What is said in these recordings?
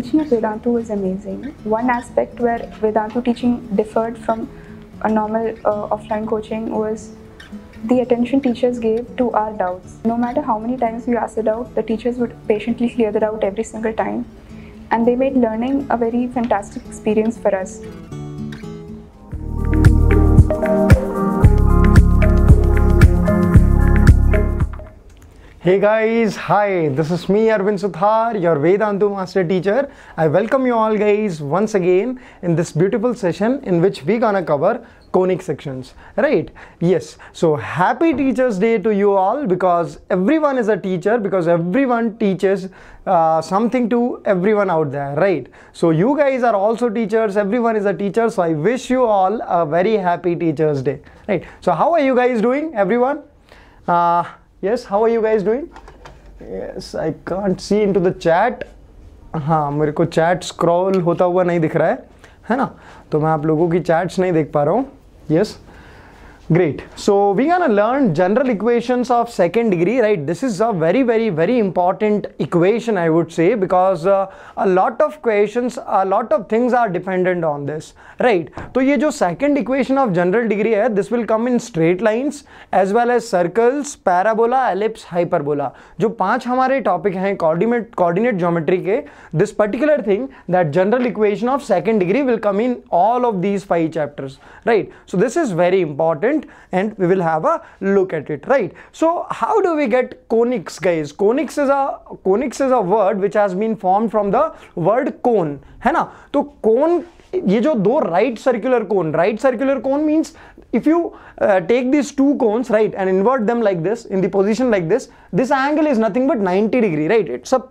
teaching at Vedantu was amazing. One aspect where Vedantu teaching differed from a normal offline coaching was the attention teachers gave to our doubts. No matter how many times we asked a doubt, the teachers would patiently clear the doubt every single time, and they made learning a very fantastic experience for us. Hey guys, hi, this is me Arvind Suthar, your Vedantu master teacher. I welcome you all guys once again in this beautiful session in which we gonna cover conic sections, right? Yes, so happy Teachers Day to you all, because everyone is a teacher, because everyone teaches something to everyone out there, right? So you guys are also teachers, everyone is a teacher, so I wish you all a very happy Teachers Day, right? So how are you guys doing, everyone? Yes, how are you guys doing? Yes, I can't see into the chat. हाँ, मेरे को chat scroll होता हुआ नहीं दिख रहा है ना? तो मैं आप लोगों की chats नहीं देख पा रहा हूँ. Yes, great. So we're gonna learn general equations of second degree, right? This is a very, very, very important equation, I would say, because a lot of questions, a lot of things are dependent on this, right? तो ये जो second equation of general degree है, this will come in straight lines as well as circles, parabola, ellipse, hyperbola. जो पांच हमारे topic हैं coordinate geometry के, this particular thing, that general equation of second degree will come in all of these 5 chapters, right? So this is very important, and we will have a look at it, right? So how do we get conics, guys? Conics is a word which has been formed from the word cone, hai na? To cone, ye jo do right circular cone means if you take these two cones, right, and invert them like this, in the position like this, this angle is nothing but 90 degree, right? It's a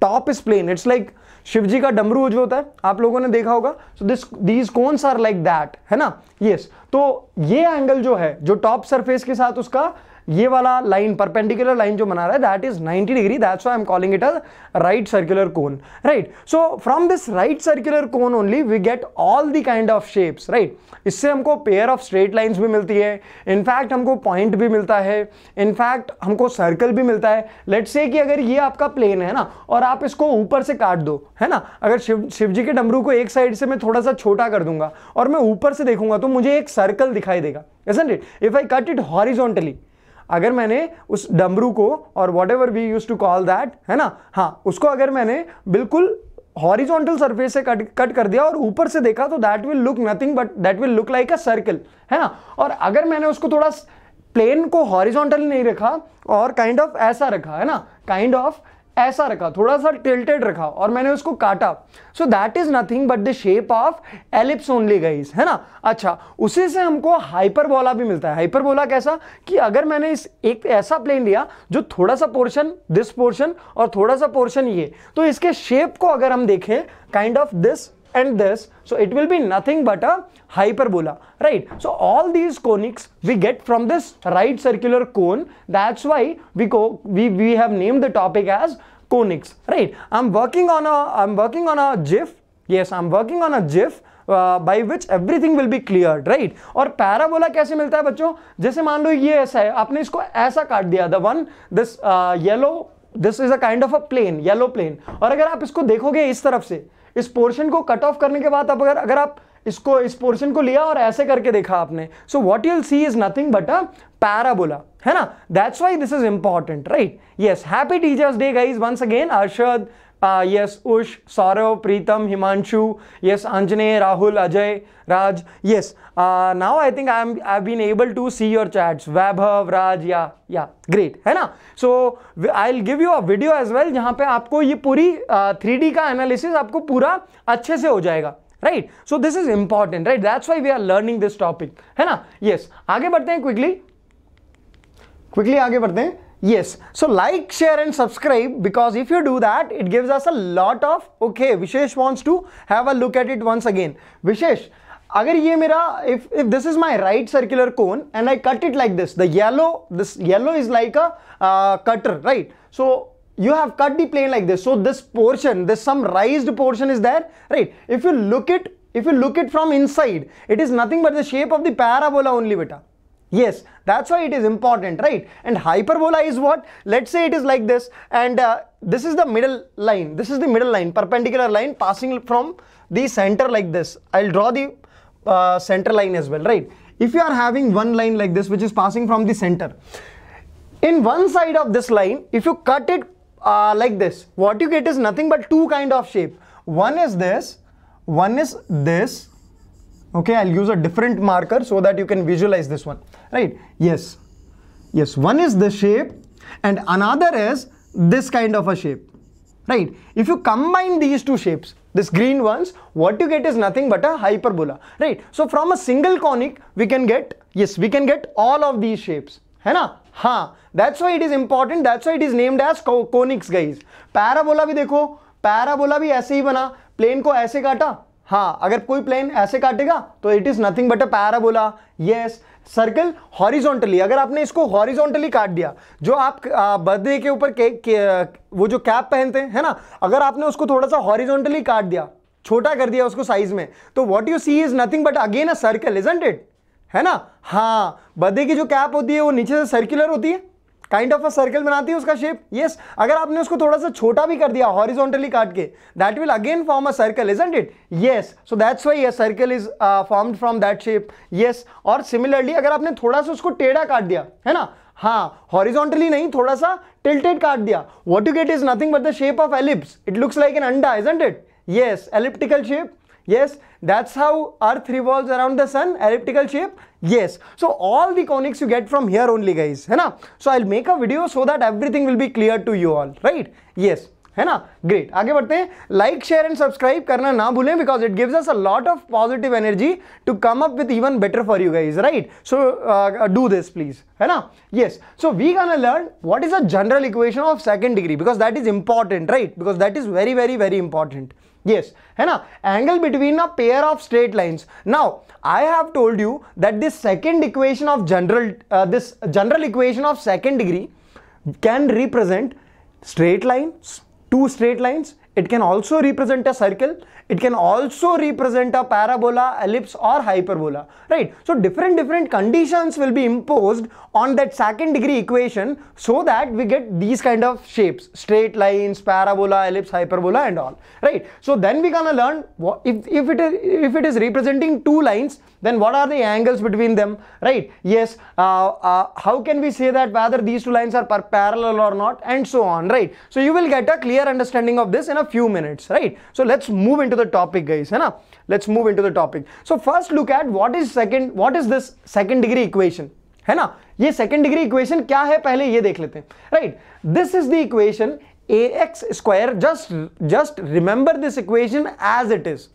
top is plane, it's like Shivji का डमरू जो होता है, आप लोगों ने देखा होगा. So these cones are like that, है ना? Yes. तो ये angle जो है, जो top surface के साथ उसका ये वाला line, perpendicular line जो बना रहा है, that is 90 degree. That's why I'm calling it a right circular cone, right? So from this right circular cone only we get all the kind of shapes, right? इससे हमको pair of straight lines भी मिलती है. In fact हमको point भी मिलता है. In fact हमको circle भी मिलता है. Let's say कि अगर ये आपका plane है ना, और आप इसको ऊपर से काट दो, है ना? अगर शिवजी के डमरू को एक साइड से मैं थोड़ा सा छोटा कर दूंगा और मैं ऊपर से देखूंगा तो मुझे एक सर्कल दिखाई देगा, isn't it? If I cut it horizontally, अगर मैंने उस डमरू को और whatever we used to call that, है ना, हाँ, उसको अगर मैंने बिल्कुल horizontal surface से कट कर दिया और ऊपर से देखा तो that will look nothing but that will look like a circle, है ना? और अगर मैंने उसको थोड़ा plane को horizontal नहीं रखा और kind of ऐसा रखा, है ना, kind of ऐसा रखा, थोड़ा सा tilted रखा और मैंने उसको काटा, so that is nothing but the shape of ellipse only, guys, है ना? अच्छा, उसी से हमको hyperbola भी मिलता है. Hyperbola कैसा कि अगर मैंने इस एक ऐसा plane लिया जो थोड़ा सा portion this portion और थोड़ा सा portion ये, तो इसके shape को अगर हम देखें kind of this and this, so it will be nothing but a hyperbola, right? So all these conics we get from this right circular cone. That's why we have named the topic as conics, right? I'm working on a GIF. Yes, I'm working on a GIF by which everything will be cleared, right? और parabola कैसे मिलता है बच्चों? जैसे मान लो ये ऐसा है, आपने इसको ऐसा काट दिया, the one this yellow, this is a kind of a plane, yellow plane. और अगर आप इसको देखोगे इस तरफ से, इस पोर्शन को कट ऑफ करने के बाद अब अगर आप इसको इस पोर्शन को लिया और ऐसे करके देखा आपने, so what you'll see is nothing but a parabola, है ना? That's why this is important, right? Yes, happy Teachers Day, guys, once again. Arshad, yes, Ush, Saurav, Preetam, Himanshu, yes, Anjane, Rahul, Ajay, Raj, yes. Now I think I've been able to see your chats. Vaibhav, Raj, yeah, great, है ना? So I'll give you a video as well, जहाँ पे आपको ये पूरी 3D का analysis आपको पूरा अच्छे से हो जाएगा, right? So this is important, right? That's why we are learning this topic, है ना? Yes, आगे बढ़ते हैं quickly आगे बढ़ते हैं. Yes, so like, share and subscribe, because if you do that, it gives us a lot of. Okay, Vishesh wants to have a look at it once again. Vishesh, agar ye mera, if this is my right circular cone and I cut it like this, the yellow, this yellow is like a cutter, right? So you have cut the plane like this. So this portion, this some raised portion is there, right? If you look it from inside, it is nothing but the shape of the parabola only, beta. Yes, that's why it is important, right? And hyperbola is what? Let's say it is like this, and this is the middle line. This is the middle line, perpendicular line passing from the center like this. I'll draw the center line as well, right? If you are having one line like this, which is passing from the center, in one side of this line, if you cut it like this, what you get is nothing but two kind of shape. One is this, one is this. Okay, I'll use a different marker so that you can visualize this one, right? Yes, yes, one is this shape and another is this kind of a shape, right? If you combine these two shapes, this green ones, what you get is nothing but a hyperbola, right? So from a single conic, we can get, yes, we can get all of these shapes, hai na? Ha, that's why it is important, that's why it is named as conics, guys. Parabola bhi dekho, parabola bhi aise hi bana, plane ko aise kaata. हाँ, अगर कोई plane ऐसे काटेगा तो it is nothing but a parabola. Yes, circle horizontally, अगर आपने इसको horizontally काट दिया, जो आप बर्थडे के ऊपर वो जो कैप पहनते हैं, है ना, अगर आपने उसको थोड़ा सा हॉरिजॉन्टली काट दिया, छोटा कर दिया उसको साइज में, तो what you see is nothing but again a circle, isn't it, है ना? हाँ, बर्थडे की जो कैप होती है वो नीचे से सर्कुलर होती है, काइंड ऑफ अ सर्कल बनाती है उसका शेप. यस, अगर आपने उसको थोड़ा सा छोटा भी कर दिया हॉरिजॉन्टली काट के, that will again form a circle, isn't it? Yes, so that's why a circle is formed from that shape. Yes, और सिमिलरली अगर आपने थोड़ा सा उसको टेढ़ा काट दिया, है ना, हाँ, हॉरिजॉन्टली नहीं, थोड़ा सा टिल्टेड काट दिया, what you get is nothing but the shape of ellipse. It looks like an अंडा, isn't it? Yes, elliptical shape. Yes, that's how Earth revolves around the sun, elliptical shape. Yes, so all the conics you get from here only, guys, hai na? So I'll make a video so that everything will be clear to you all, right? Yes, hai na? Great. Aage badhte hain. Like, share and subscribe karna na bhulein, because it gives us a lot of positive energy to come up with even better for you guys, right? So do this please, hai na? Yes, so we gonna learn what is a general equation of second degree, because that is important, right? Because that is very, very, very important. Yes, hai na? Angle between a pair of straight lines. Now, I have told you that this second equation of general equation of second degree can represent straight lines, two straight lines. It can also represent a circle. It can also represent a parabola, ellipse or hyperbola, right? So different conditions will be imposed on that second degree equation so that we get these kind of shapes, straight lines, parabola, ellipse, hyperbola and all, right? So then we're gonna learn what, if it is representing two lines, then what are the angles between them, right? Yes, how can we say that whether these two lines are parallel or not, and so on, right? So you will get a clear understanding of this in a few minutes, right? So let's move into the topic, guys, hai na? Let's move into the topic. So first look at what is this second degree equation, hai na? Ye second degree equation kya hai, pehle ye dekh lete hain, right? This is the equation ax square. Just remember this equation as it is.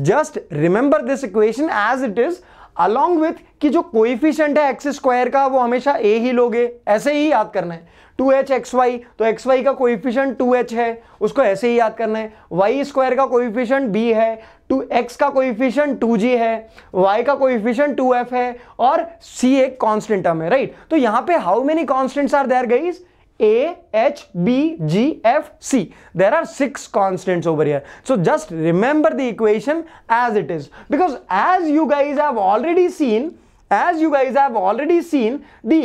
Just remember this equation as it is, along with कि जो coefficient है x square का वो हमेशा ए ही लोगे, ऐसे ही याद करना है. 2hxy, तो xy का कोएफिशिएंट 2h है, उसको ऐसे ही याद करना है. वाई स्क्वायर का कोएफिशिएंट b है, 2x का कोएफिशिएंट 2g है, y का कोएफिशिएंट 2f है, और c एक कांस्टेंट टर्म है, राइट? तो यहाँ पे how many constants are there, guys? A, H, B, G, F, C. There are 6 constants over here. So just remember the equation as it is, because as you guys have already seen the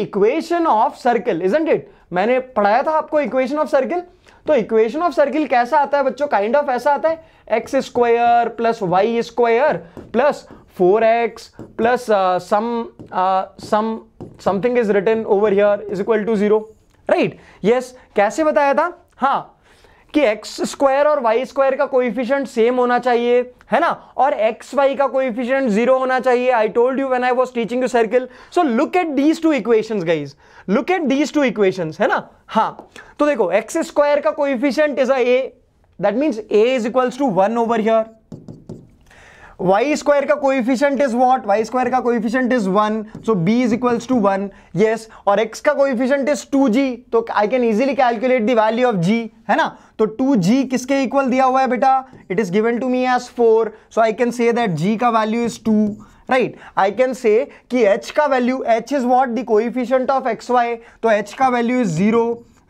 equation of circle, isn't it? मैंने पढ़ाया था आपको equation of circle. तो equation of circle कैसा आता है बच्चों? Kind of ऐसा आता है, x square plus y square plus 4x plus something is written over here is equal to 0. Right, yes, कैसे बताया था? हाँ, कि एक्स स्क्वायर और वाई स्क्वायर का कोएफिशिएंट सेम होना चाहिए, है ना, और एक्स वाई का कोएफिशिएंट 0 होना चाहिए. I told you when I was teaching you circle. So look at these two equations, guys, look at these two equations, है ना? हाँ, तो देखो, एक्स स्क्वायर का coefficient is a, that means A is equals to 1 over here. y square का coefficient is what? y square का coefficient is 1, so b is equals to 1. Yes, और x का कोएफिशिएंट इज 2g, तो I can easily calculate the value of g, है ना? तो 2g किसके equal दिया हुआ है बेटा? It is given to me as 4, so I can say that g का value is 2, right? I can say कि h का value, h is what? The coefficient of xy, तो h का value is 0,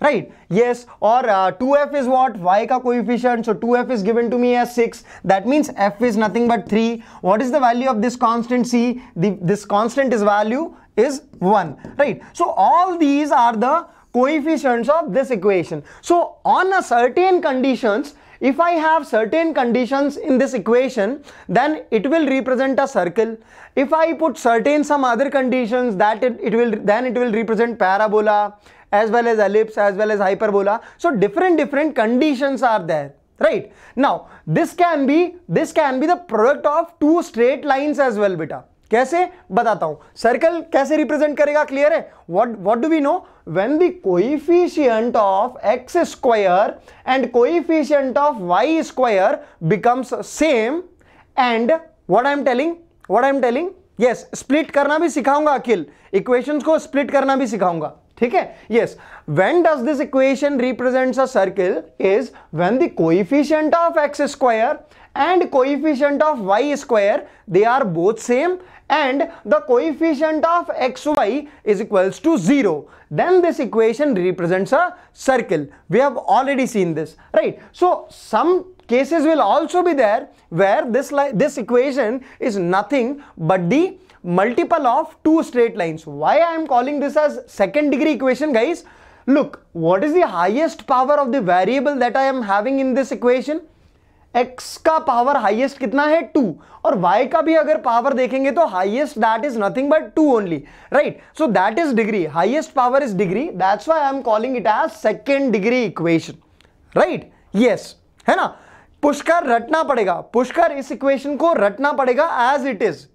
right? Yes, or 2f is what? Y ka coefficient, so 2f is given to me as 6, that means f is nothing but 3. What is the value of this constant c? This constant is value is 1, right? So all these are the coefficients of this equation. So on a certain conditions, if I have certain conditions in this equation, then it will represent a circle. If I put certain some other conditions, that it will represent parabola as well as ellipse as well as hyperbola. So different conditions are there, right? Now this can be the product of two straight lines as well, beta. कैसे बताता हूं circle कैसे represent करेगा, clear है? What do we know, when the coefficient of x square and coefficient of Y square becomes same, and what I am telling, yes, split करना भी सिखाऊंगा, अखिल equations को स्प्लिट करना भी सिखाऊंगा, ठीक है? Yes, when does this equation represents a circle is when the coefficient of x square and coefficient of y square, they are both same, and the coefficient of xy is equals to 0, then this equation represents a circle. We have already seen this, right? So some cases will also be there where this equation is nothing but the multiple of two straight lines. Why I am calling this as second degree equation, guys? Look, what is the highest power of the variable that I am having in this equation? x का power highest कितना है 2, और y का भी अगर power देखेंगे तो highest that is nothing but 2 only, right? So that is degree, highest power is degree, that's why I am calling it as second degree equation, right? Yes, है ना? पुष्कर रटना पड़ेगा, पुष्कर इस इक्वेशन को रटना पड़ेगा as it is.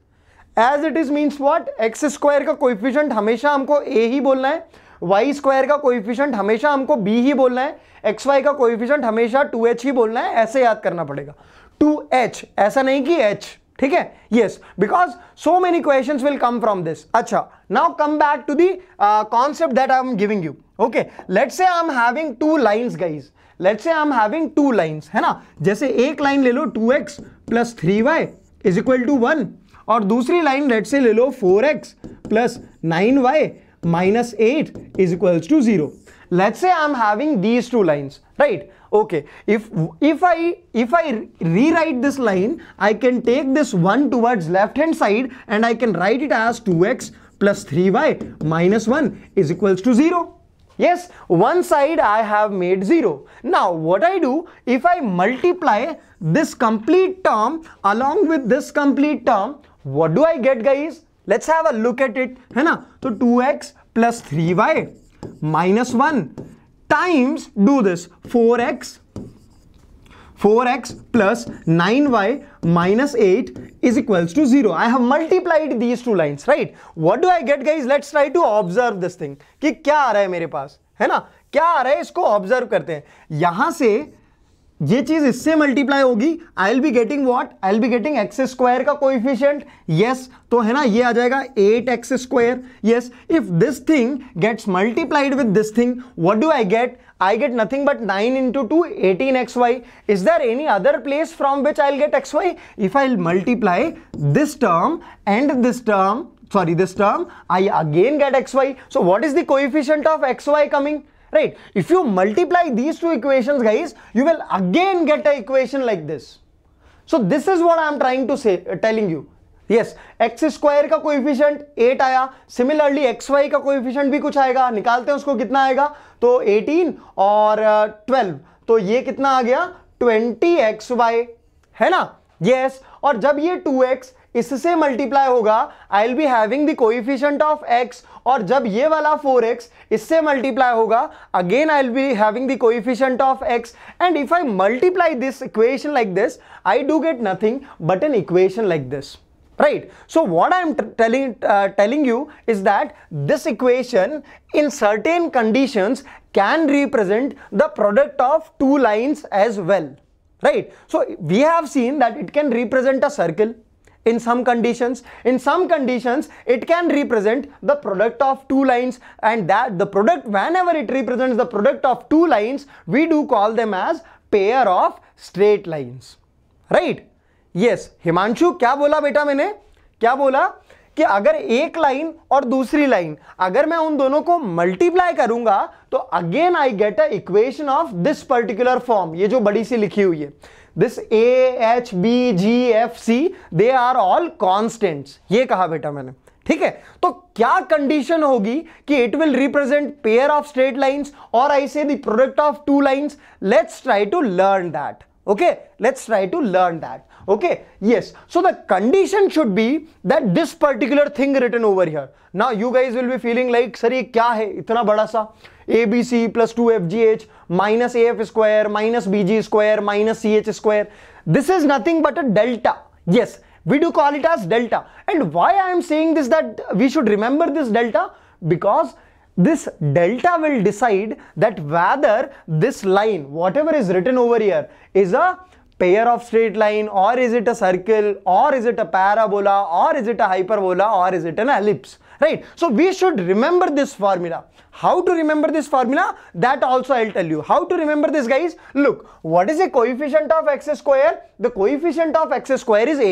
As it is means what? X square का coefficient हमेशा हमको a ही बोलना है, वाई स्क्वायर का कोएफिशिएंट हमेशा हमको बी ही बोलना है, एक्स वाई का कोएफिशिएंट हमेशा 2h ही बोलना है, ऐसे याद करना पड़ेगा 2h, ऐसा नहीं कि h, ठीक है? Yes, because so many questions will come from this. अच्छा, now come back to the concept that I am giving you. Okay, let's say I am having two lines, guys, let's say I am having two lines, है ना? जैसे एक line ले लो 2x + 3y = 1, और दूसरी line let's say ले लो 4x + 9y - 8 = 0. Let's say I'm having these two lines, right? Okay, if I rewrite this line, I can take this one towards left hand side and I can write it as 2x + 3y - 1 = 0. Yes, one side I have made 0. Now what I do, if I multiply this complete term along with this complete term, what do I get, guys? Let's have a look at it, है ना? तो 2x + 3y - 1 times, do this, 4x + 9y - 8 = 0. I have multiplied these two lines, right? What do I get, guys? Let's try to observe this thing कि क्या आ रहा है मेरे पास, है ना? क्या आ रहा है, इसको ऑब्जर्व करते हैं. यहां से ये चीज इससे मल्टीप्लाई होगी, I will be getting what, I will be getting x square का कोएफिशिएंट, यस, तो है ना, ये आ जाएगा 8x square. Yes, if this thing gets multiplied with this thing, what do I get? I get nothing but 9 × 2 = 18xy. Is there any other place from which I'll get xy? If I'll multiply this term and this term, sorry, this term, I again get xy. So what is the coefficient of xy coming? Right, if you multiply these two equations, guys, you will again get an equation like this. So this is what I am trying to say, telling you. Yes, x square का coefficient 8 आया, similarly xy का coefficient भी कुछ आएगा, निकालते हैं उसको, कितना आएगा, तो 18 और 12, तो ये कितना आ गया 20xy, है ना? यस, और जब ये 2x इससे मल्टीप्लाई होगा, I will be having the coefficient of x, और जब ये वाला 4x इससे मल्टीप्लाई होगा, again I will be having the coefficient of x, and if I multiply this equation like this, I do get nothing but an equation like this, right? So what I am telling you is that this equation in certain conditions can represent the product of two lines as well, right? So we have seen that it can represent a circle in some conditions, it can represent the product of two lines, and that the product, whenever it represents the product of two lines, we do call them as pair of straight lines, right? यस, हिमांशु क्या बोला बेटा, मैंने क्या बोला कि अगर एक लाइन और दूसरी लाइन, अगर मैं उन दोनों को मल्टीप्लाई करूंगा तो again I get a equation of this particular form, ये जो बड़ी सी लिखी हुई है, this a h b g f c, they are all constants, ये कहा बेटा मैंने, ठीक है, तो क्या कंडीशन होगी कि it will represent pair of straight lines और I say the product of two lines. Let's try to learn that. Okay, let's try to learn that. Okay, yes. So the condition should be that this particular thing written over here. Now you guys will be feeling like, sir, ये क्या है इतना बड़ा सा ABC plus 2FGH minus AF square minus BG square minus CH square. This is nothing but a delta. Yes, we do call it as delta. And why I am saying this, that we should remember this delta, because this delta will decide that whether this line, whatever is written over here, is a pair of straight line, or is it a circle, or is it a parabola, or is it a hyperbola, or is it an ellipse, right? So we should remember this formula. How to remember this formula? That also I'll tell you. How to remember this, guys? Look, what is the coefficient of x square? The coefficient of x square is a.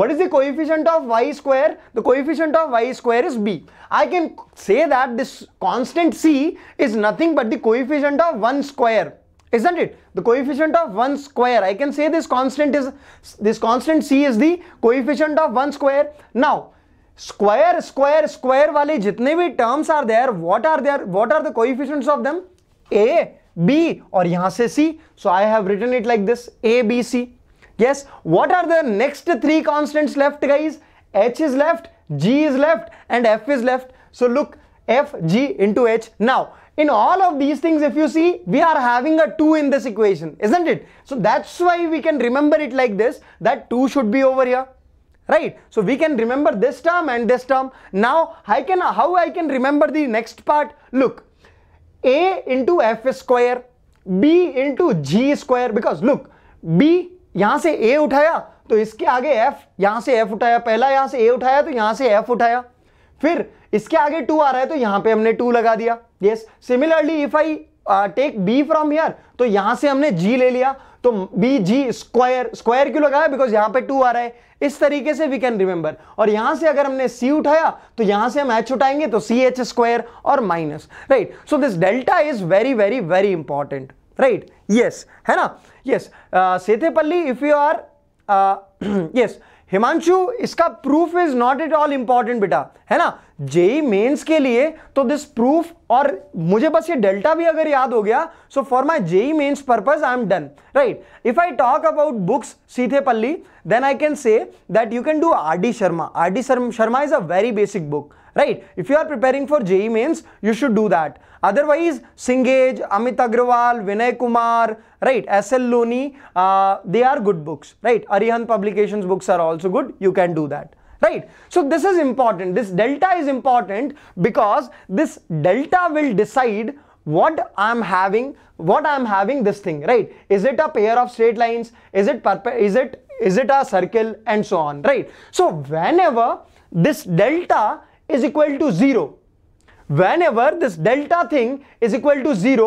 What is the coefficient of y square? The coefficient of y square is b. I can say that this constant c is nothing but the coefficient of 1 square. Isn't it? The coefficient of 1 square. I can say this constant c is the coefficient of 1 square. Now, square, square, square वाले जितने भी terms are there, what are the coefficients of them? A, B और यहाँ से C. So I have written it like this, A, B, C. Yes, what are the next three constants left, guys? H is left, G is left and F is left. So look, F, G into H. Now, in all of these things, if you see, we are having a 2 in this equation, isn't it? So that's why we can remember it like this, that 2 should be over here. Right, so we can remember this term and this term. Now how I can remember the next part? Look, A into F square, B into G square, because look, B यहाँ से A उठाया तो इसके आगे F, यहाँ से F उठाया पहला, यहाँ से A उठाया तो यहाँ से F उठाया, फिर इसके आगे 2 आ रहा है तो यहाँ पे हमने 2 लगा दिया. Yes, similarly if I take B from here तो यहाँ से हमने G ले लिया तो बी जी स्क्वायर, स्क्वायर क्यों लगाया? बिकॉज यहाँ पे 2 आ रहा है. इस तरीके से वी कैन रिमेंबर. और यहाँ से अगर हमने C उठाया तो यहाँ से हम H उठाएंगे तो सी एच स्क्वायर और minus, right. So this delta is very very very important, right. Yes, है ना. Yes, Sethepalli if you are, yes Himanshu, इसका proof is not at all important बेटा, है ना. जेई मेंस के लिए तो दिस प्रूफ, और मुझे बस ये डेल्टा भी अगर याद हो गया, so for my JEE Mains purpose I am done, right. If I talk about books Sethepalli, then I can say that you can do RD Sharma. RD Sharma is a very basic book, right? If you are preparing for JEE mains, you should do that. Otherwise, Singhage, Amit Agrawal, Vinay Kumar, right, S.L. Loni, they are good books, right? Arihant Publications books are also good. You can do that, right? So this is important. This delta is important because this delta will decide what I'm having, this thing, right? Is it a pair of straight lines? Is it a circle? And so on, right? So whenever this delta is equal to 0, whenever this delta thing is equal to 0,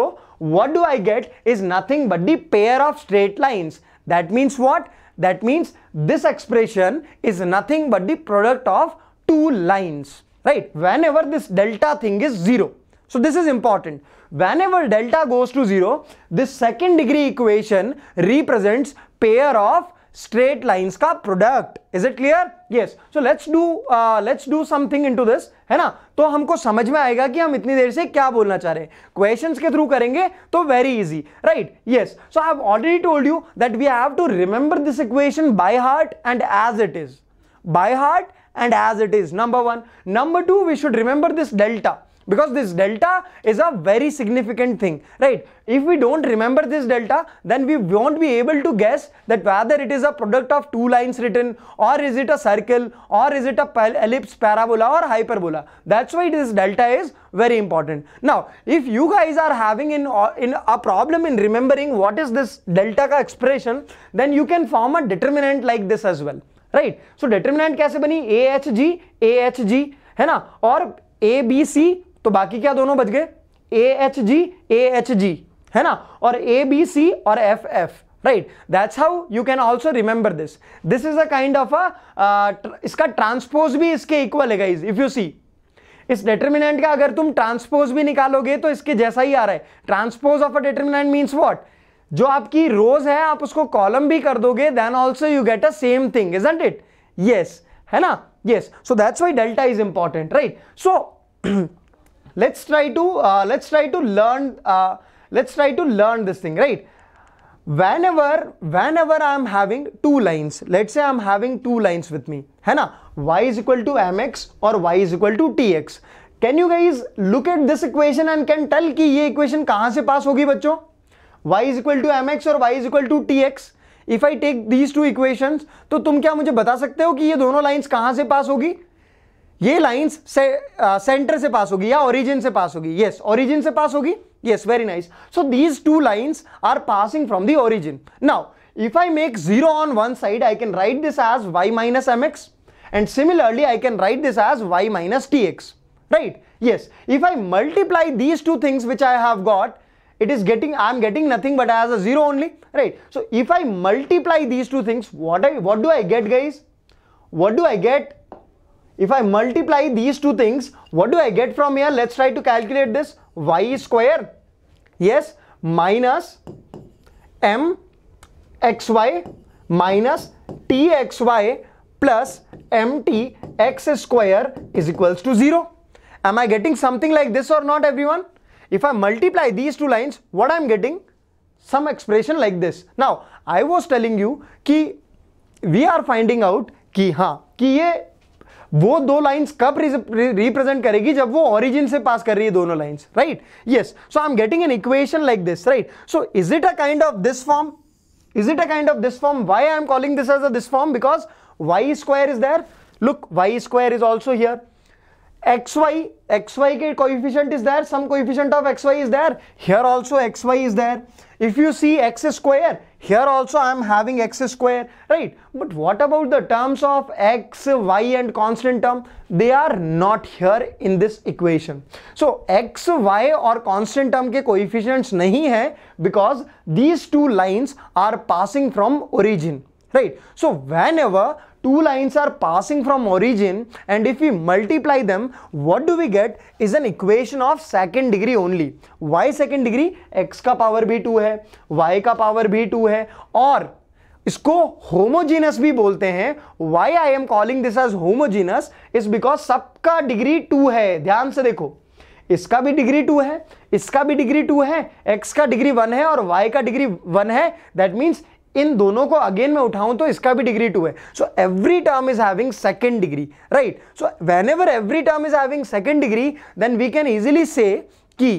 what do I get is nothing but the pair of straight lines. That means what? That means this expression is nothing but the product of two lines, right? Whenever this delta thing is 0. So this is important. Whenever delta goes to 0, this second degree equation represents pair of straight lines का product. Is it clear? Yes. So let's do something into this, है ना. तो हमको समझ में आएगा कि हम इतनी देर से क्या बोलना चाह रहे हैं. Questions के through करेंगे तो very easy, right? Yes. So I have already told you that we have to remember this equation by heart and as it is. By heart and as it is. Number one. Number two, we should remember this delta, because this delta is a very significant thing, right? If we don't remember this delta, then we won't be able to guess that whether it is a product of two lines written, or is it a circle, or is it a ellipse, parabola or hyperbola. That's why this delta is very important. Now, if you guys are having in a problem in remembering what is this delta ka expression, then you can form a determinant like this as well, right? So determinant kaise bani? AHG, है ना, और ABC, तो बाकी क्या दोनों बच गए? AHG, है ना, और ABC और FF, right? That's how you can also remember this. This is a kind of a इसका ट्रांसपोज भी इसके इक्वल है guys. If you see, इस determinant का अगर तुम ट्रांसपोज भी निकालोगे तो इसके जैसा ही आ रहा है. Transpose of a determinant means what? जो आपकी रोज है आप उसको कॉलम भी कर दोगे, then also you get a same thing, isn't it? Yes, है ना. Yes, so that's why delta is important, right? So let's try to learn this thing, right? Whenever I am having two lines, let's say I am having two lines with me, hai na? Y is equal to mx or y is equal to tx. Can you guys look at this equation and can tell कि ये equation कहाँ से pass होगी बच्चों? Y is equal to mx और y is equal to tx. If I take these two equations, तो तुम क्या मुझे बता सकते हो कि ये दोनों lines कहाँ से pass होगी? ये lines center से pass होगी या origin से pass होगी? Yes, origin से pass होगी. Yes, very nice. So these two lines are passing from the origin. Now, if I make 0 on one side, I can write this as y minus mx, and similarly, I can write this as y minus tx. Right? Yes. If I multiply these two things which I have got, it is getting, I am getting nothing but as a 0 only. Right? So if I multiply these two things, what do I get, guys? What do I get? If I multiply these two things, what do I get from here? Let's try to calculate this. Y square, yes, minus mxy minus txy plus mtx square is equals to 0. Am I getting something like this or not, everyone? If I multiply these two lines, what I am getting? Some expression like this. Now, I was telling you that we are finding out that वो दो lines कब represent करेगी जब वो origin से पास कर रही है दोनों lines, right? Yes, so I am getting an equation like this, right? So is it a kind of this form? Is it a kind of this form? Why I am calling this as a this form? Because y square is there. Look, y square is also here. X y के coefficient is there, some coefficient of x Y is there. Here also x Y is there. If you see x square, here also I am having x square, right? But what about the terms of x, y and constant term? They are not here in this equation. So x, y or constant term ke coefficients nahi hai because these two lines are passing from origin, right? So whenever two lines are passing from origin and if we multiply them, what do we get is an equation of second degree only. Why second degree? X का power भी 2 है, y का power भी 2 है और इसको homogeneous भी बोलते हैं. Why I am calling this as homogeneous is because सबका degree 2 है. ध्यान से देखो, इसका भी डिग्री 2 है, इसका भी डिग्री 2 है, x का डिग्री 1 है और y का डिग्री 1 है. That means इन दोनों को अगेन मैं उठाऊं तो इसका भी डिग्री 2 है. So every term is having second degree, right? So whenever every term is having second degree, then we can easily say कि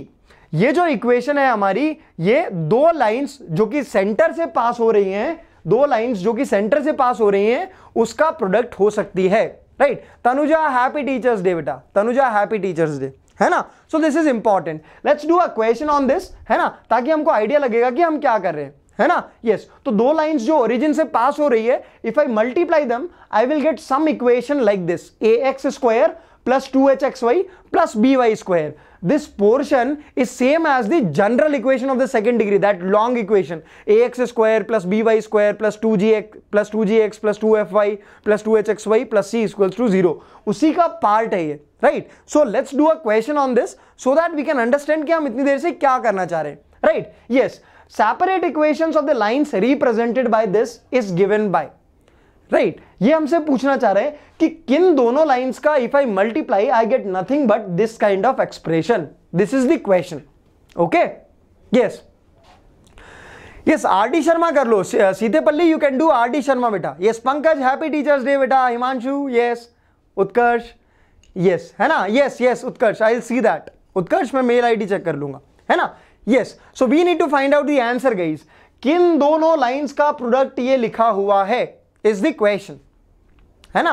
ये जो इक्वेशन है हमारी, ये दो लाइंस जो कि सेंटर से पास हो रही हैं, दो लाइंस जो कि सेंटर से पास हो रही हैं, उसका प्रोडक्ट हो सकती है, right? Tanuja, happy teachers day बेटा. तनुजा, हैप्पी टीचर्स डे, है ना? So this is important. Let's do a question on this, है ना, ताकि हमको आइडिया लगेगा कि हम क्या कर रहे हैं, है ना? यस, तो दो लाइंस जो ओरिजिन से पास हो रही है, if I multiply them I will get some equation like this. A x square plus 2hxy plus by square. This portion is same as the general equation of the second degree, that long equation, ax square plus by square plus 2gx plus 2fy plus 2hxy plus c equals to 0. उसी का part है ये, right? So let's do a question on this so that we can understand कि हम इतनी देर से क्या करना चाह रहे हैं, right? Yes. Separate equations of the lines represented by this is given by, right? ये हमसे पूछना चाह रहे हैं कि किन दोनों lines का if I multiply I get nothing but this kind of expression. This is the question. Okay? Yes. Yes, R.D. Sharma कर लो. सीतेपल्ली, you can do R.D. Sharma बेटा. Yes, Pankaj, happy teachers day बेटा. Himanshu, yes. Utkarsh, yes. है ना? Yes, yes, Utkarsh. I'll see that. Utkarsh, मैं mail ID check कर लूँगा. है ना? Yes, so we need to find out the answer, guys. किन दोनों लाइंस का प्रोडक्ट ये लिखा हुआ है is the question, है ना?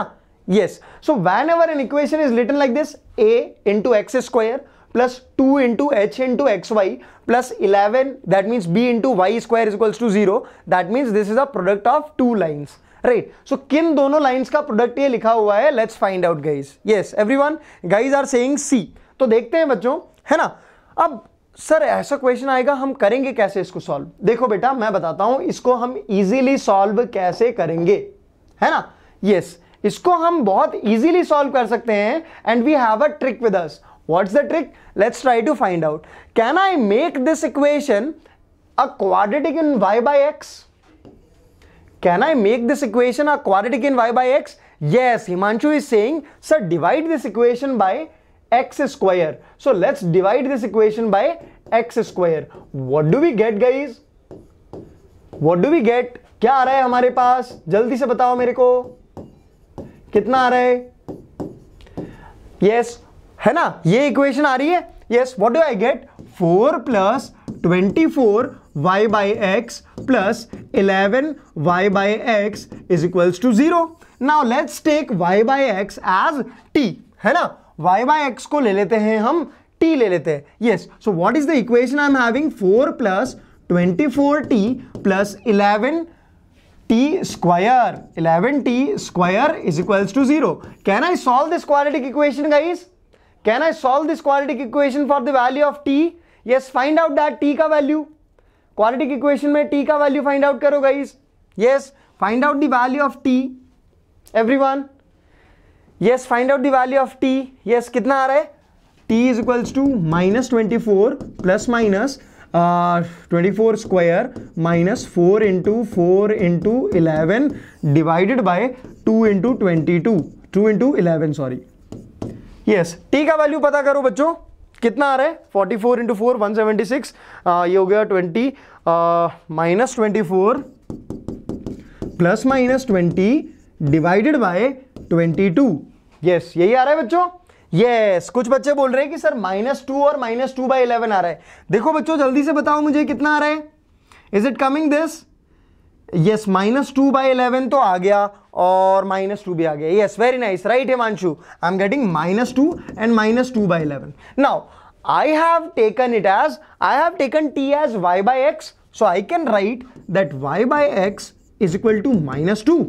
Yes, so whenever an equation is written like this, a into x square plus 2 into h into xy plus 11, that means b into y square is equals to 0. That means this is a product of two lines, right? So किन दोनों lines का product ये लिखा हुआ है? Let's find out, guys. Yes, everyone, guys are saying C. तो देखते हैं बच्चों, है ना? अब सर ऐसा क्वेश्चन आएगा, हम करेंगे कैसे इसको सॉल्व? देखो बेटा, मैं बताता हूं इसको हम इजीली सॉल्व कैसे करेंगे, है ना? यस, इसको हम बहुत इजीली सॉल्व कर सकते हैं and we have a trick with us. What's the trick? Let's try to find out. Can I make this equation a quadratic in y by x? Can I make this equation a quadratic in y by x? Yes, Himanshu is saying, sir, divide this equation by x square. So let's divide this equation by x square. What do we get, guys? What do we get? क्या आ रहा है हमारे पास? जल्दी से बताओ मेरे को कितना आ रहा है? Yes, है ना? ये equation आ रही है? Yes, what do I get? 4 plus 24y by x plus 11y by x is equals to 0. Now let's take y by x as t, है ना? y by x को ले लेते हैं हम, t ले लेते हैं. Yes, so what is the equation I'm having? 4 plus 24t plus 11t square. 11t square is equals to 0. Can I solve this quadratic equation, guys? Can I solve this quadratic equation for the value of t? Yes, find out that t ka value. Quadratic equation mein t ka value find out karo, guys. Yes, find out the value of t. Everyone. Yes, find out the value of t. Yes, kitna aa raha hai? T is equals to minus 24 plus minus 24 square minus 4 into 11 divided by 2 into 11, sorry. Yes, t का value पता करो बच्चों, कितना आ रहा है? 44 into 4, 176, ये हो गया 20, minus 24 plus minus 20 divided by 22. Yes, यही आ रहा है बच्चों. Yes, कुछ बच्चे बोल रहे हैं कि सर -2 और -2 by 11 आ रहा है. देखो बच्चों, जल्दी से बताओ मुझे कितना आ रहा है? Is it coming this? Yes, -2 by 11 तो आ गया और -2 भी आ गया. Yes, very nice, right Himanshu? I'm getting -2 and -2 by 11. Now, I have taken t as y by x. So, I can write that y by x is equal to -2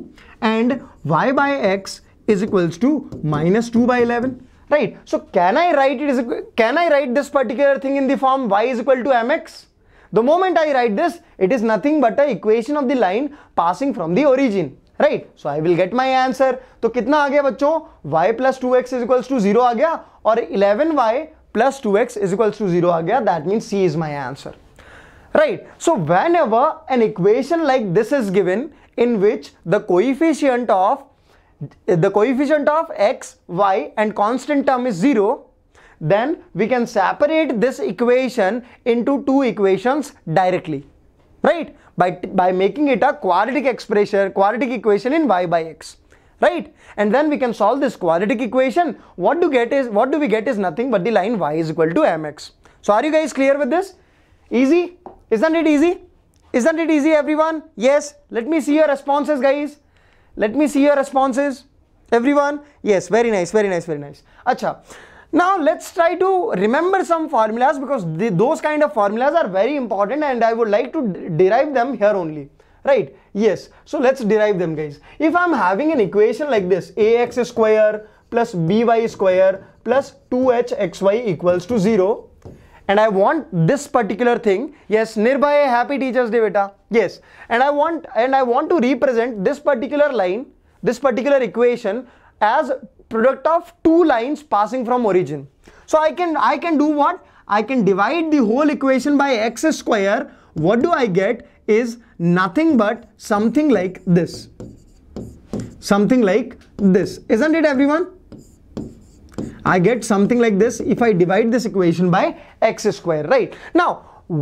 and y by x is equals to -2 by 11. Right, so can I write this particular thing in the form y is equal to mx? The moment I write this, it is nothing but an equation of the line passing from the origin, right? So I will get my answer. So kitna aa gaya bachcho? Y plus 2x is equals to 0 aa gaya or 11y plus 2x is equals to 0 aa gaya. That means C is my answer, right? So whenever an equation like this is given in which the coefficient of x, y and constant term is 0, then we can separate this equation into two equations directly, right? By making it a quadratic equation in y by x, right? And then we can solve this quadratic equation. What do we get is nothing but the line y is equal to mx. So are you guys clear with this? Easy? Isn't it easy? Isn't it easy, everyone? Yes, let me see your responses, guys. Let me see your responses, everyone. Yes, very nice, very nice, very nice. Acha. Now let's try to remember some formulas, because those kind of formulas are very important and I would like to derive them here only, right? Yes, so let's derive them, guys. If I'm having an equation like this, ax square plus by square plus 2hxy equals to 0, and I want this particular thing. Yes, Nirbhay, happy Teachers Day beta. Yes, and I want to represent this particular line, this particular equation as product of two lines passing from origin. So I can do what? I can divide the whole equation by x square. What do I get is nothing but something like this. Something like this, isn't it, everyone? I get something like this if I divide this equation by x square, right? Now,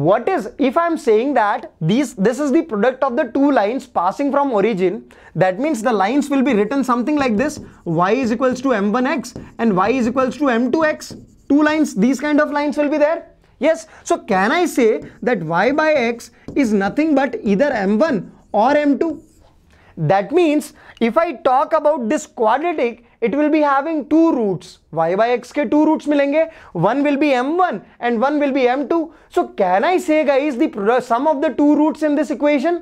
what is, if I'm saying that this is the product of the two lines passing from origin, that means the lines will be written something like this, y is equals to m1x and y is equals to m2x. Two lines, these kind of lines will be there. Yes, so can I say that y by x is nothing but either m1 or m2? That means if I talk about this quadratic, it will be having two roots. Y by x के two roots मिलेंगे. One will be m1 and one will be m2. So can I say, guys, the sum of the two roots in this equation?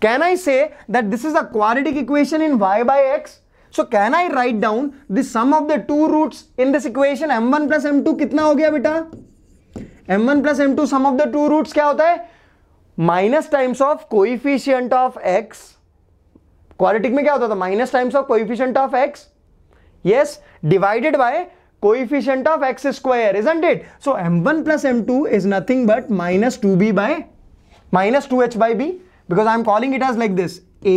Can I say that this is a quadratic equation in y by x? So can I write down the sum of the two roots in this equation? m1 plus m2 कितना हो गया बेटा? m1 plus m2 sum of the two roots क्या होता है? Minus times of coefficient of x. Quadratic में क्या होता था? Minus times of coefficient of x. Yes, divided by coefficient of x square, isn't it? So m1 plus m2 is nothing but minus 2h by b, because I'm calling it as like this, a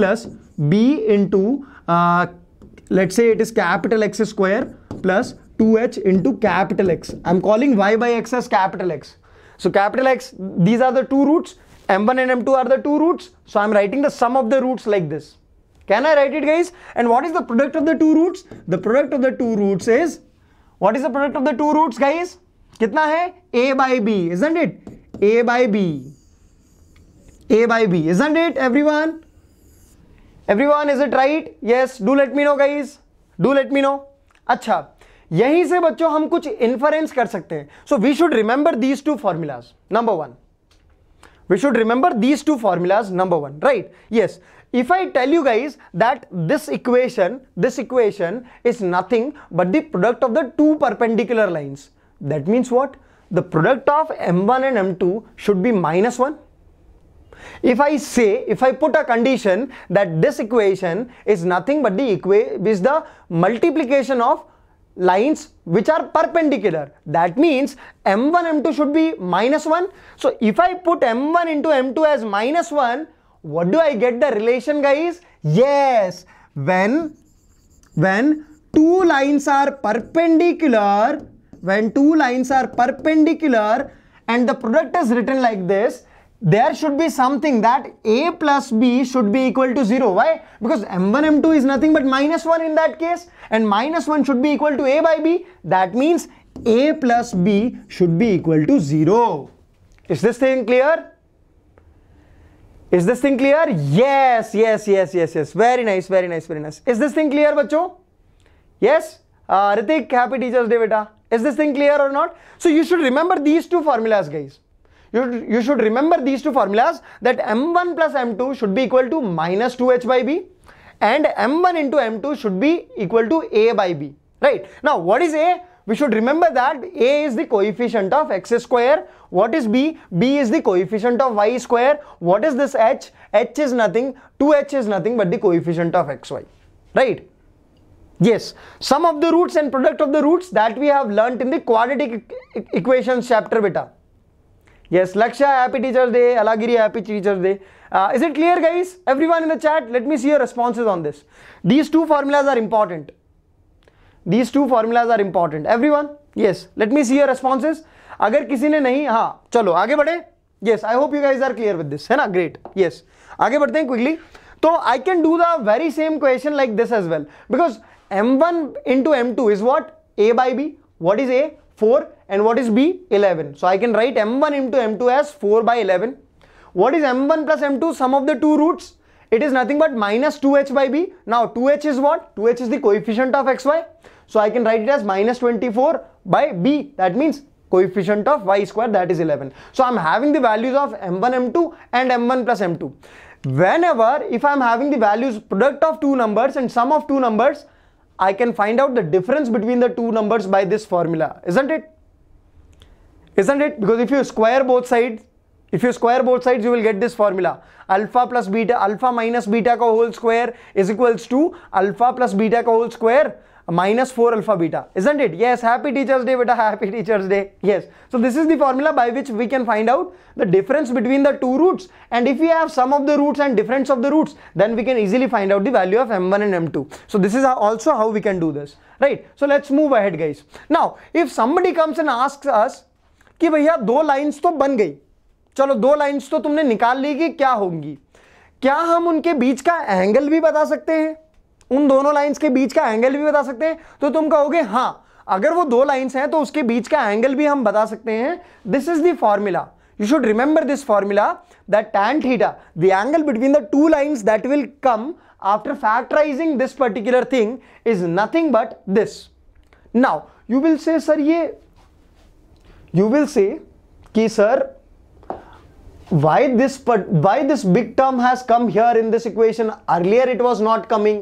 plus b into let's say it is capital X square plus 2H into capital X. I'm calling Y by X as capital X. So capital X, these are the two roots. M1 and M2 are the two roots. So I'm writing the sum of the roots like this. Can I write it, guys? And what is the product of the two roots? The product of the two roots is, what is the product of the two roots, guys? Kitna hai? A by B, isn't it? A by B. A by B, isn't it, everyone? Everyone, is it right? Yes, do let me know, guys. Do let me know. Achha. यहीं से बच्चों हम कुछ inference कर सकते हैं. So we should remember these two formulas. Number one, we should remember these two formulas. Number one, right? Yes. If I tell you guys that this equation is nothing but the product of the two perpendicular lines, that means what? The product of M1 and M2 should be minus 1. If I say, if I put a condition that this equation is nothing but the multiplication of lines which are perpendicular, that means M1 M2 should be minus 1. So if I put M1 into M2 as minus 1, what do I get the relation, guys? Yes, when two lines are perpendicular, when two lines are perpendicular and the product is written like this, there should be something that A plus B should be equal to 0. Why? Because M1 M2 is nothing but minus 1 in that case, and minus 1 should be equal to A by B. That means A plus B should be equal to 0. Is this thing clear? Is this thing clear? Yes, yes, yes, yes, yes. Very nice, very nice, very nice. Is this thing clear, bacho? Yes? Ritik, happy Teachers Day, beta. Is this thing clear or not? So you should remember these two formulas, guys. You should remember these two formulas, that M1 plus M2 should be equal to minus 2H by B and M1 into M2 should be equal to A by B. Right. Now, what is A? We should remember that A is the coefficient of X square. What is B? B is the coefficient of Y square. What is this H? H is nothing. 2H is nothing but the coefficient of XY. Right. Yes, sum of the roots and product of the roots, that we have learnt in the quadratic equations chapter, beta. Yes, Lakshya, happy Teacher's Day. Alagiri, happy Teacher's Day. Is it clear, guys? Everyone in the chat, let me see your responses on this. These two formulas are important. These two formulas are important. Everyone? Yes, let me see your responses. Agar kisi ne nahi, haan, chalo, aage badhe. Yes, I hope you guys are clear with this. Hai na? Great. Yes, aage badhte hain quickly. So I can do the very same question like this as well. Because M1 into M2 is what? A by B. What is A? 4. And what is B? 11. So I can write M1 into M2 as 4 by 11. What is M1 plus M2? Sum of the two roots. It is nothing but minus 2H by B. Now 2H is what? 2H is the coefficient of XY. So I can write it as minus 24 by B. That means coefficient of Y square, that is 11. So I'm having the values of M1, M2 and M1 plus M2. Whenever, if I'm having the values product of two numbers and sum of two numbers, I can find out the difference between the two numbers by this formula. Isn't it? Isn't it? Because if you square both sides, you will get this formula. Alpha plus beta, alpha minus beta ka whole square is equals to alpha plus beta ka whole square minus 4 alpha beta. Isn't it? Yes, happy Teacher's Day, beta, happy Teacher's Day. Yes. So this is the formula by which we can find out the difference between the two roots. And if we have sum of the roots and difference of the roots, then we can easily find out the value of M1 and M2. So this is also how we can do this. Right. So let's move ahead, guys. Now, if somebody comes and asks us, कि भैया दो lines तो बन गई, चलो दो lines तो तुमने निकाल ली कि क्या होंगी, क्या हम उनके बीच का एंगल भी बता सकते हैं? उन दोनों लाइंस के बीच का एंगल भी बता सकते हैं? तो तुम कहोगे हाँ, अगर वो दो लाइंस हैं तो उसके बीच का एंगल भी हम बता सकते हैं. This is the formula. You should remember this formula that tan theta, the angle between the two lines that will come after factorising this particular thing is nothing but this. Now you will say sir ये, you will say कि sir, why this big term has come here in this equation? Earlier it was not coming.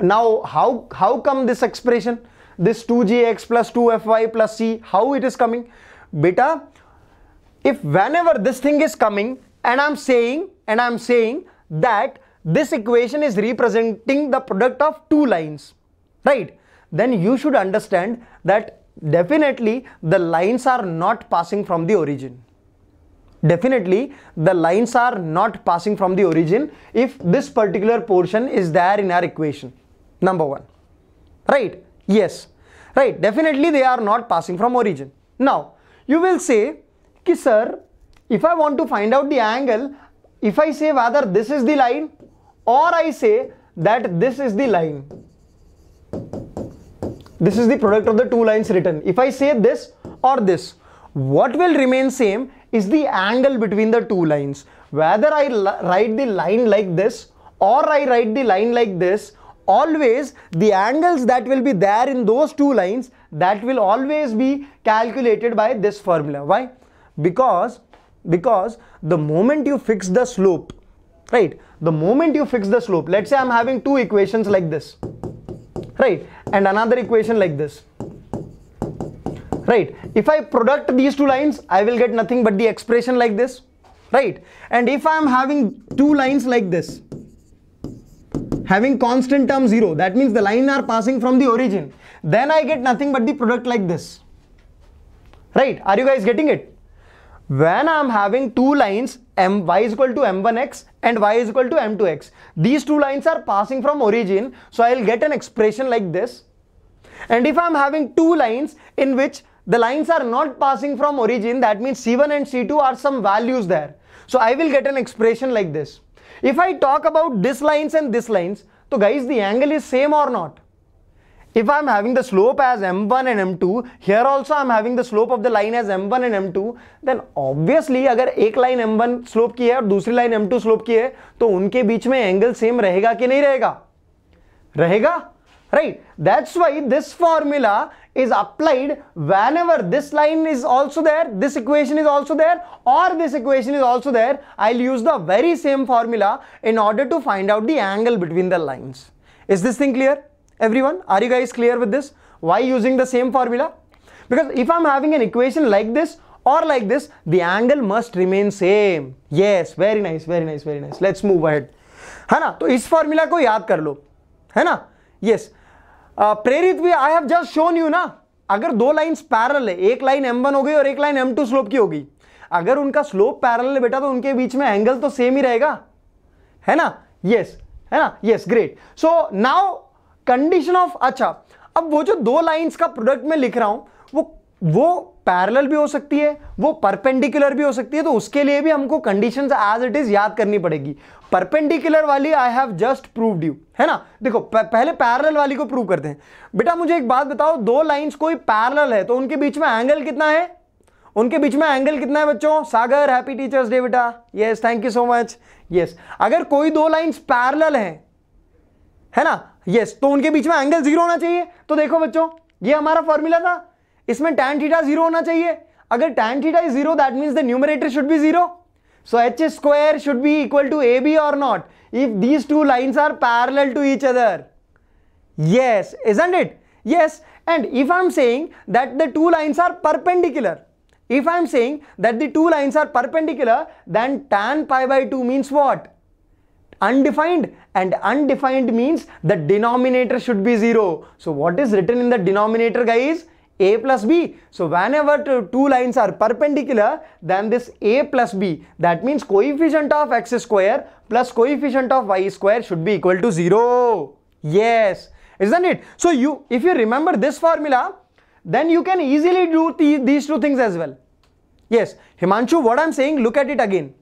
Now how come this expression, this 2gx plus 2fy plus c, how it is coming? Beta, if whenever this thing is coming and I'm saying that this equation is representing the product of two lines, right, then you should understand that definitely the lines are not passing from the origin. definitely the lines are not passing from the origin if this particular portion is there in our equation number 1, right? Yes, right, definitely they are not passing from origin. Now you will say, ki sir, if I want to find out the angle, if I say whether this is the line or I say that this is the line, this is the product of the two lines written, if I say this or this, what will remain same is the angle between the two lines. Whether I write the line like this or I write the line like this, always the angles that will be there in those two lines, that will always be calculated by this formula. Why? Because the moment you fix the slope, right, the moment you fix the slope, let's say I'm having two equations like this, right, and another equation like this, right, if I product these two lines, I will get nothing but the expression like this, right? And if I am having two lines like this, having constant term 0, that means the line are passing from the origin, then I get nothing but the product like this, right? Are you guys getting it? When I am having two lines, y is equal to m1x and y is equal to m2x, these two lines are passing from origin, so I will get an expression like this. And if I am having two lines in which the lines are not passing from origin, that means c1 and c2 are some values there, so I will get an expression like this. If I talk about this lines and this lines, so guys, the angle is same or not? If I am having the slope as m1 and m2, here also I am having the slope of the line as m1 and m2, then obviously अगर एक line m1 slope की है और दूसरी line m2 slope की है, तो उनके बीच में angle same रहेगा कि नहीं रहेगा? रहेगा, right? That's why this formula is applied whenever this line is also there, this equation is also there, or this equation is also there. I'll use the very same formula in order to find out the angle between the lines. Is this thing clear? Everyone, are you guys clear with this? Why using the same formula? Because if I'm having an equation like this or like this, the angle must remain same. Yes, very nice, very nice, very nice. Let's move ahead. है ना? तो इस formula को याद कर लो, है ना? Yes. प्रेरित भी I have just shown you ना, अगर दो lines parallel है, एक line m1 हो गई और एक line m2 slope की होगी, अगर उनका slope parallel है बेटा, तो उनके बीच में angle तो same ही रहेगा, है ना? Yes, है ना? Yes, great. So now condition of, अच्छा अब वो जो दो लाइंस का प्रोडक्ट में लिख रहा हूं, वो पैरेलल भी हो सकती है, वो परपेंडिकुलर भी हो सकती है, तो उसके लिए भी हमको कंडीशंस एज इट इज याद करनी पड़ेगी. परपेंडिकुलर वाली I have just proved you, है ना? देखो पहले पैरेलल वाली को प्रूव करते हैं. बेटा मुझे एक बात बताओ, दो लाइंस कोई पैरेलल है तो उनके बीच में एंगल कितना है? उनके बीच में एंगल कितना है बच्चों? सागर, हैप्पी टीचर्स डे बेटा. Yes, thank you so much. Yes, अगर कोई दो लाइंस पैरेलल हैं, है ना? यस, तो उनके बीच में एंगल 0 होना चाहिए. तो देखो बच्चों, ये हमारा फॉर्मूला था, इसमें tan थीटा 0 होना चाहिए. अगर tan theta is 0, that means the numerator should be 0, so h square should be equal to ab और not if these two lines are parallel to each other. Yes, isn't it? Yes. And if I am saying that the two lines are perpendicular, if I am saying that the two lines are perpendicular, then tan pi by 2 means what? Undefined, and undefined means the denominator should be 0. So what is written in the denominator, guys? A plus B. So whenever two lines are perpendicular, then this A plus B, that means coefficient of X square plus coefficient of Y square should be equal to 0. Yes, isn't it? So you, if you remember this formula, then you can easily do these two things as well. Yes, Himanshu, what I'm saying, look at it again.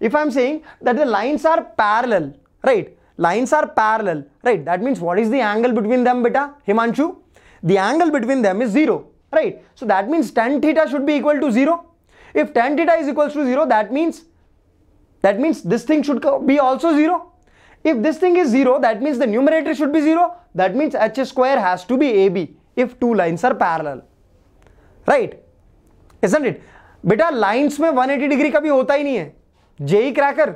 If I am saying that the lines are parallel, right? Lines are parallel, right? That means what is the angle between them, beta? Himanshu, the angle between them is 0, right? So that means tan theta should be equal to 0. If tan theta is equals to 0, that means this thing should be also 0. If this thing is 0, that means the numerator should be 0. That means h square has to be AB if two lines are parallel, right? Isn't it? Beta, lines में 180 degree कभी होता ही नहीं है. JEE cracker,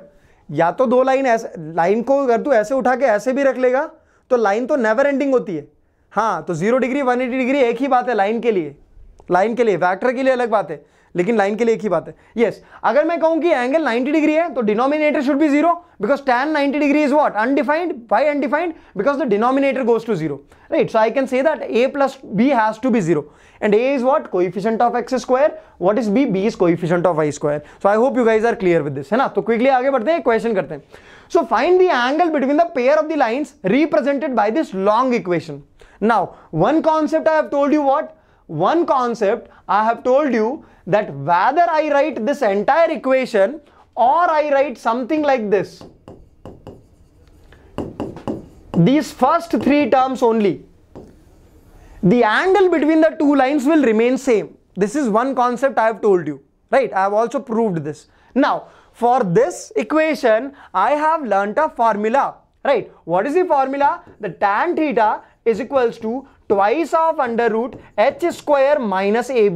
या तो दो line ऐसे, line को अगर तू ऐसे उठा के ऐसे भी रख लेगा तो लाइन तो नेवर एंडिंग होती है. हाँ, तो 0 डिग्री 180 डिग्री एक ही बात है लाइन के लिए, वेक्टर के लिए अलग बात है. लेकिन लाइन के लिए एक ही बात है. यस, अगर मैं कहूं कि एंगल 90 डिग्री है तो denominator should be zero because tan 90 degree is what undefined by undefined because the denominator goes to zero, right. So I can say that a plus b has to be zero and a is what coefficient of x square. What is b? b is coefficient of y square. So I hope you guys are clear with this, है ना. तो quickly आगे बढ़ते हैं, question करते हैं. So find the angle between the pair of the lines represented by this long equation. Now, one concept I have told you what? One concept I have told you that whether I write this entire equation or I write something like this, these first three terms only, the angle between the two lines will remain same. This is one concept I have told you, right? I have also proved this. Now, for this equation, I have learnt a formula, right? What is the formula? The tan theta is equals to twice of under root h square minus ab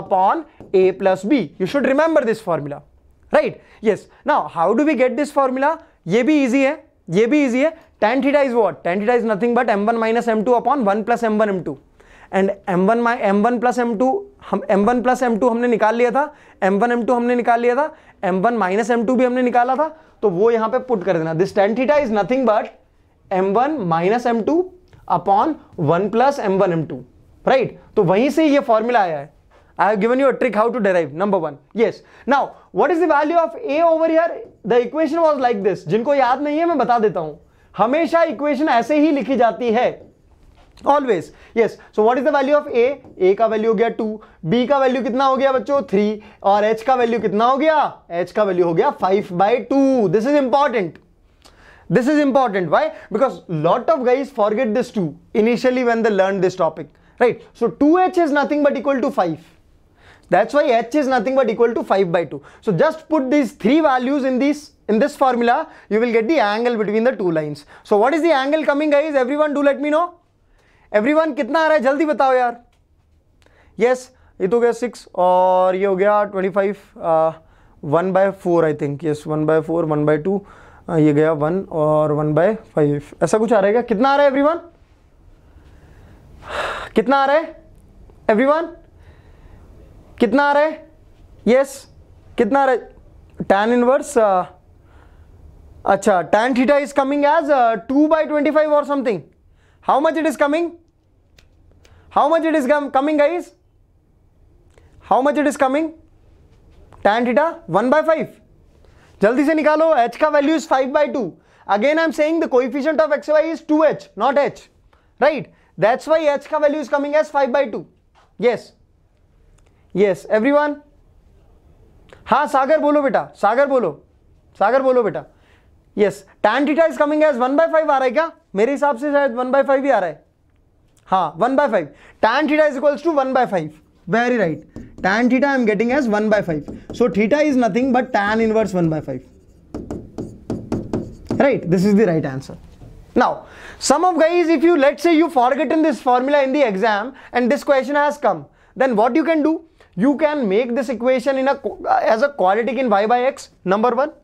upon a plus b. You should remember this formula, right? Yes. Now how do we get this formula? Ye bhi easy hai, ye bhi easy hai. Tan theta is what? Tan theta is nothing but m1 minus m2 upon 1 plus m1 m2, and m1 plus m2 हमने निकाल लिया था, m1 m2 हमने निकाल लिया था, m1 minus m2 भी हमने निकाला था, तो वो यहाँ पे पुट कर देना. This tan theta is nothing but m1 minus m2 upon 1 plus m1 m2, right. तो वहीं से ये फॉर्मूला आया है. I have given you a trick how to derive number one. Yes, now what is the value of a over here? The equation was like this. जिनको याद नहीं है मैं बता देता हूं, हमेशा इक्वेशन ऐसे ही लिखी जाती है, always. Yes, so what is the value of a? a का वैल्यू हो गया 2, b का वैल्यू कितना हो गया बच्चों 3, और h का वैल्यू कितना हो गया? h का वैल्यू हो गया 5/2. This is important. This is important. Why? Because lot of guys forget this too initially when they learn this topic, right? So 2h is nothing but equal to 5. That's why h is nothing but equal to 5/2. So just put these three values in this formula. You will get the angle between the two lines. So what is the angle coming, guys? Everyone do let me know. Everyone कितना आ रहा है जल्दी बताओ यार. Yes, ये तो गया 6 और ये हो गया 25, 1/4 I think. Yes, 1/4, 1/2. ये गया 1 और 1/5. ऐसा कुछ आ रहा है. कितना आ रहा है एवरीवन? कितना आ रहा है एवरीवन? कितना आ रहा है? यस, कितना आ रहा है? tan इनवर्स, अच्छा, tan theta is coming as 2/25 और something. How much it is coming? How much it is coming guys? How much it is coming? tan theta 1/5. जल्दी से निकालो. h का value is 5/2. Again I am saying the coefficient of x y is 2h not h, right. That's why h का value is coming as 5/2. Yes, yes everyone. हाँ सागर बोलो बेटा, सागर बोलो, सागर बोलो बेटा. Yes, tan theta is coming as 1/5 आ रहा है क्या? मेरे हिसाब से शायद 1/5 ही आ रहा है. हाँ 1/5. tan theta is equals to 1/5. Very right. Tan theta I am getting as 1/5. So theta is nothing but tan inverse 1/5. Right. This is the right answer. Now, some of guys, if you let's say you forgotten this formula in the exam and this question has come, then what you can do? You can make this equation as a quadratic in y by x. Number one,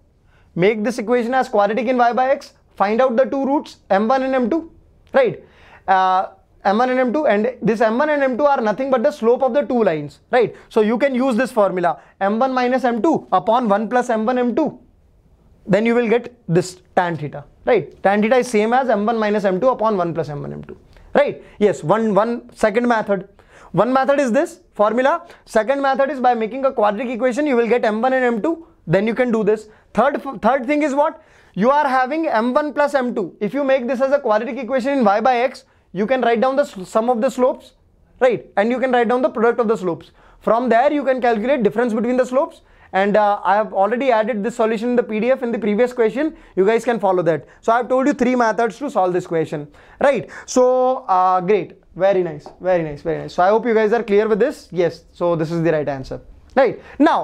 make this equation as quadratic in y by x. Find out the two roots m1 and m2. Right. m1 and m2, and this m1 and m2 are nothing but the slope of the two lines, right? So you can use this formula m1 minus m2 upon 1 plus m1 m2. Then you will get this tan theta, right? Tan theta is same as m1 minus m2 upon 1 plus m1 m2, right? Yes, second method. One method is this formula. Second method is by making a quadratic equation, you will get m1 and m2. Then you can do this. Third thing is what? You are having m1 plus m2. If you make this as a quadratic equation in y by x, you can write down the sum of the slopes, right? And you can write down the product of the slopes. From there, you can calculate difference between the slopes. And I have already added this solution in the PDF in the previous question. You guys can follow that. So I have told you three methods to solve this question, right? So great, very nice, very nice, very nice. So I hope you guys are clear with this. Yes. So this is the right answer, right? Now,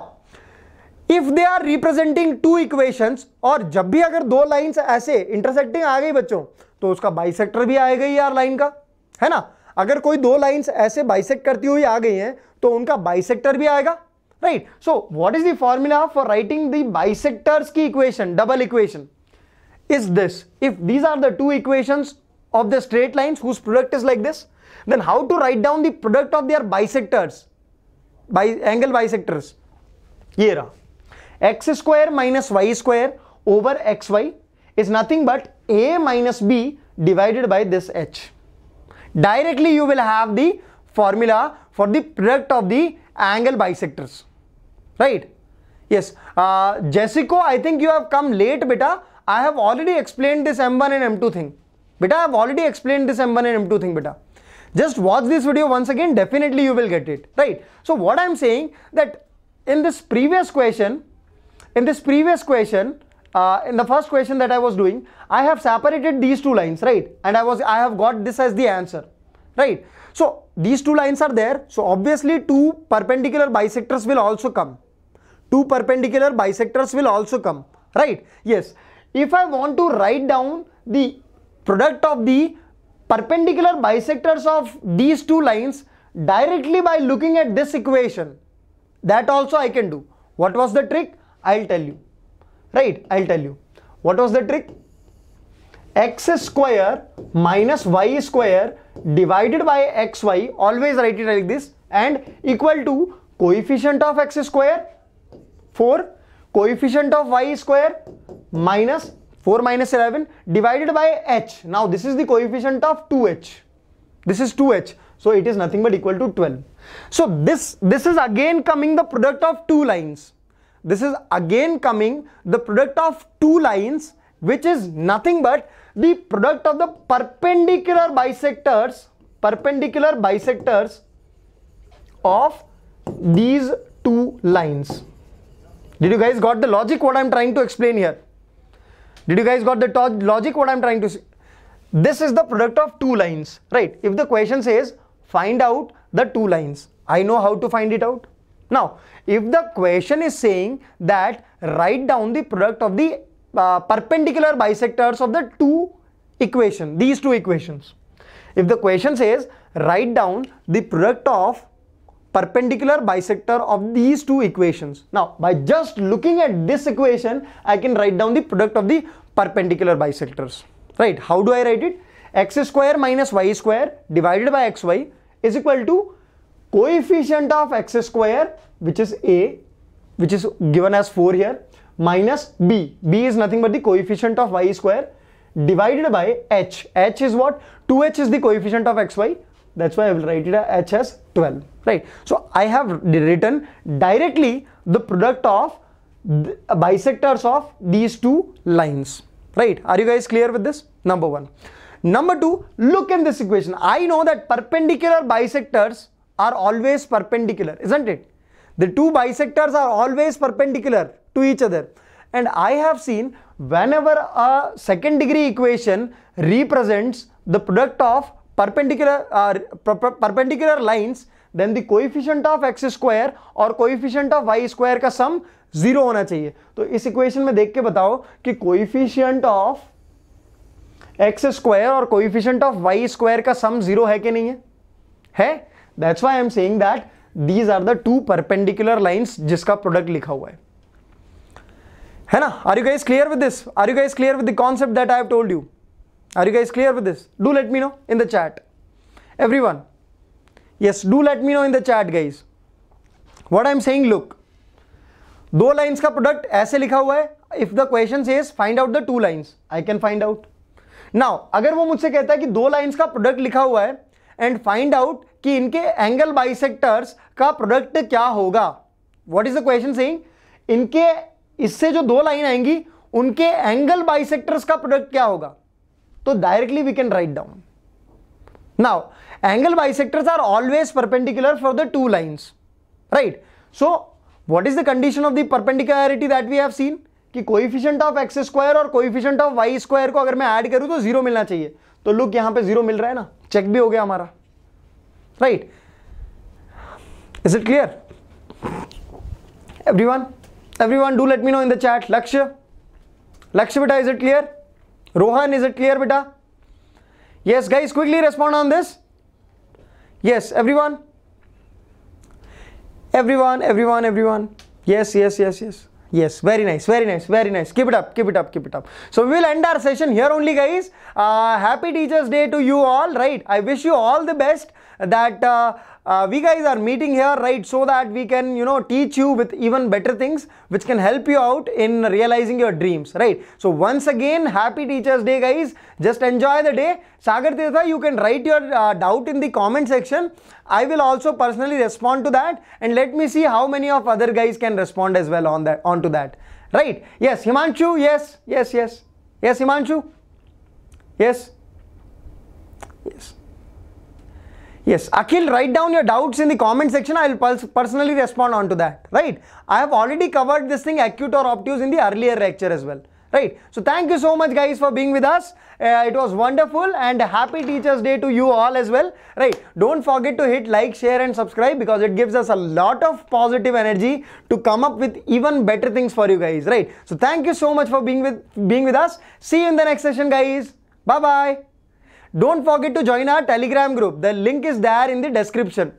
if they are representing two equations, और जब भी अगर दो lines ऐसे intersecting आ गई बच्चों, तो उसका बाइसेक्टर भी आएगा यार लाइन का, है ना. अगर कोई दो लाइंस ऐसे बाइसेक्ट करती हुई आ गई हैं तो उनका बाइसेक्टर भी आएगा, right. So what is the formula for writing the bisectors की equation, double equation is this. If these are the two equations of the straight lines whose product is like this, then how to write down the product of their bisectors angle bisectors, ये रहा x square minus y square over x Y is nothing but a minus b divided by this h. Directly you will have the formula for the product of the angle bisectors, right? Yes, Jessica, I think you have come late, beta. I have already explained this M1 and M2 thing. Beta, I have already explained this M1 and M2 thing, beta. Just watch this video once again, definitely you will get it, right? So what I'm saying that in the first question that I was doing, I have separated these two lines, right? And I have got this as the answer, right? So these two lines are there, so obviously two perpendicular bisectors will also come. Two perpendicular bisectors will also come, right? Yes. If I want to write down the product of the perpendicular bisectors of these two lines directly by looking at this equation, that also I can do. What was the trick? I'll tell you, right? I'll tell you. What was the trick? X square minus y square divided by xy, always write it like this, and equal to coefficient of x square 4, coefficient of y square minus 4 minus 11 divided by h. Now this is the coefficient of 2h, this is 2h, so it is nothing but equal to 12. So this is again coming the product of two lines. This is again coming the product of two lines, which is nothing but the product of the perpendicular bisectors of these two lines. Did you guys got the logic what I'm trying to explain here? Did you guys got the logic what I'm trying to say? This is the product of two lines, right? If the question says find out the two lines, I know how to find it out. Now, if the question is saying that write down the product of the perpendicular bisectors of the these two equations, if the question says write down the product of perpendicular bisector of these two equations, now by just looking at this equation I can write down the product of the perpendicular bisectors, right? How do I write it? X square minus y square divided by xy is equal to coefficient of x square, which is a, which is given as 4 here, minus b, b is nothing but the coefficient of y square, divided by h, h is what? 2h is the coefficient of xy, that's why I will write it as h as 12, right? So I have written directly the product of the bisectors of these two lines, right? Are you guys clear with this? Number one. Number two, look in this equation. I know that perpendicular bisectors are always perpendicular, isn't it? The two bisectors are always perpendicular to each other, and I have seen whenever a second degree equation represents the product of perpendicular lines, then the coefficient of x square or coefficient of y square का sum 0 होना चाहिए. तो इस equation में देख के बताओ कि coefficient of x square और coefficient of y square का sum 0 है कि नहीं है? है? That's why I am saying that these are the two perpendicular lines जिसका product लिखा हुआ है. है ना? Are you guys clear with this? Are you guys clear with the concept that I have told you? Are you guys clear with this? Do let me know in the chat, everyone. Yes, do let me know in the chat, guys. What I am saying, look. दो lines का product ऐसे लिखा हुआ है. If the question says find out the two lines, I can find out. Now, अगर वो मुझसे कहता है कि दो lines का product लिखा हुआ है and find out कि इनके angle bisectors का product क्या होगा? What is the question saying? इनके इससे जो दो लाइन आएंगी उनके एंगल बाइसेक्टर्स का प्रोडक्ट क्या होगा? तो directly we can write down. Now angle bisectors are always perpendicular for the two lines, right? So what is the condition of the perpendicularity that we have seen कि coefficient of x square और coefficient of Y square को अगर मैं add करूं तो 0 मिलना चाहिए. तो लुक यहां पे 0 मिल रहा है ना, चेक भी हो गया हमारा, right? Is it clear everyone? Everyone, do let me know in the chat. Lakshya beta, is it clear? Rohan, is it clear, beta? Yes, guys, quickly respond on this. Yes, everyone. Yes. Yes, very nice. Keep it up. So we will end our session here only, guys. Happy Teachers' Day to you all, right? I wish you all the best. That we guys are meeting here, right, so that we can, you know, teach you with even better things which can help you out in realizing your dreams, right? So once again, happy Teachers Day, guys. Just enjoy the day. Sagar Tirtha, you can write your doubt in the comment section. I will also personally respond to that, and let me see how many of other guys can respond as well on that, onto that, right? Yes, Himanshu, yes, yes, yes, yes, Himanshu, yes, yes. Yes, Akhil, write down your doubts in the comment section. I will personally respond on to that, right? I have already covered this thing, acute or obtuse, in the earlier lecture as well, right? So thank you so much, guys, for being with us. It was wonderful, and happy Teachers Day to you all as well, right? Don't forget to hit like, share and subscribe, because it gives us a lot of positive energy to come up with even better things for you guys, right? So thank you so much for being with us. See you in the next session, guys. Bye-bye. Don't forget to join our Telegram group. The link is there in the description.